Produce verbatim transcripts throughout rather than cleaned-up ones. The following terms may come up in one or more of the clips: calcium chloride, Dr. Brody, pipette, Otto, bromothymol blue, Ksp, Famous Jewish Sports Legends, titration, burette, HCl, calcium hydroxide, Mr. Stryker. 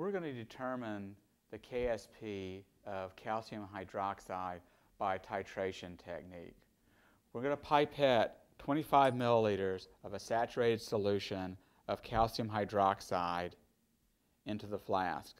we're going to determine the K S P of calcium hydroxide by titration technique. We're going to pipette twenty-five milliliters of a saturated solution of calcium hydroxide into the flask.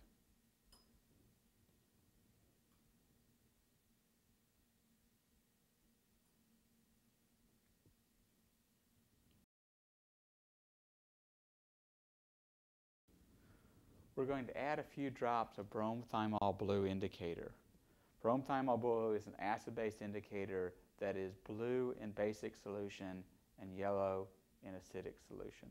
We're going to add a few drops of bromothymol blue indicator. Bromothymol blue is an acid-base indicator that is blue in basic solution and yellow in acidic solution.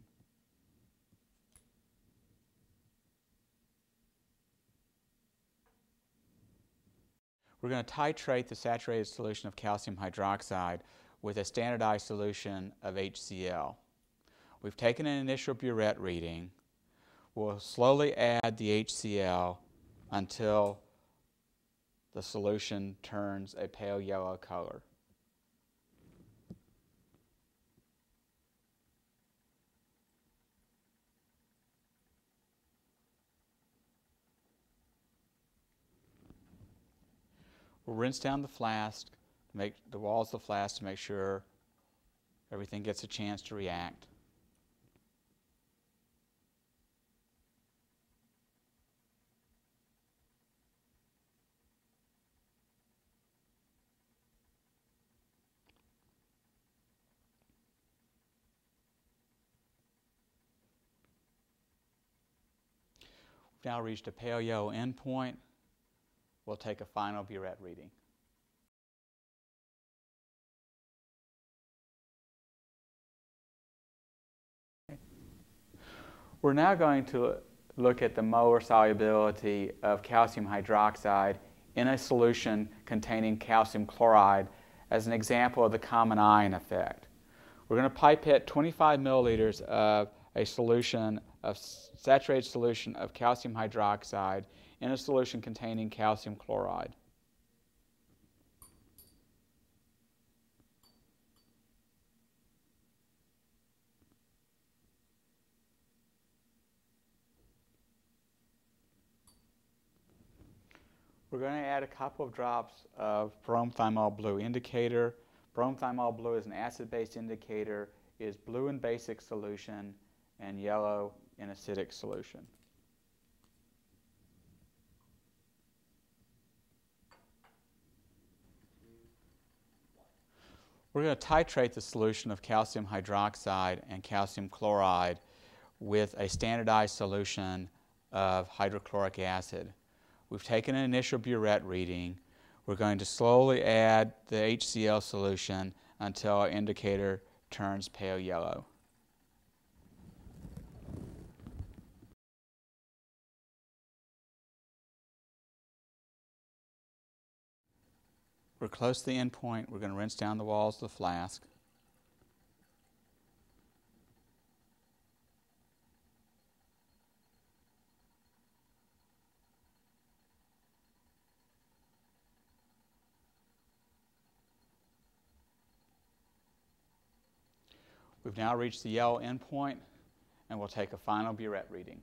We're going to titrate the saturated solution of calcium hydroxide with a standardized solution of H C L. We've taken an initial burette reading. We'll slowly add the H C L until the solution turns a pale yellow color. We'll rinse down the flask, make the walls of the flask to make sure everything gets a chance to react. We've now reached a pale yellow endpoint. We'll take a final burette reading. We're now going to look at the molar solubility of calcium hydroxide in a solution containing calcium chloride as an example of the common ion effect. We're going to pipette twenty-five milliliters of a solution of saturated solution of calcium hydroxide in a solution containing calcium chloride. We're going to add a couple of drops of bromothymol blue indicator. Bromothymol blue is an acid-base indicator. It is blue in basic solution and yellow in acidic solution. We're going to titrate the solution of calcium hydroxide and calcium chloride with a standardized solution of hydrochloric acid. We've taken an initial burette reading. We're going to slowly add the H C L solution until our indicator turns pale yellow. We're close to the end point. We're going to rinse down the walls of the flask. We've now reached the yellow end point, and we'll take a final burette reading.